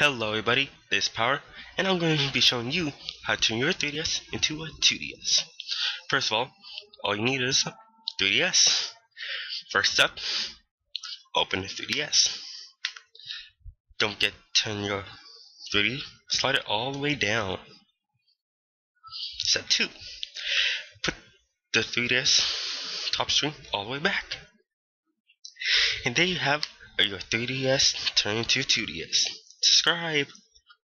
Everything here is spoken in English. Hello everybody, this is Power, and I'm going to be showing you how to turn your 3DS into a 2DS. First of all you need is a 3DS. First up, open the 3DS. Don't get turn your 3D, slide it all the way down. Step 2, put the 3DS top screen all the way back. And there you have your 3DS turned into 2DS. Subscribe.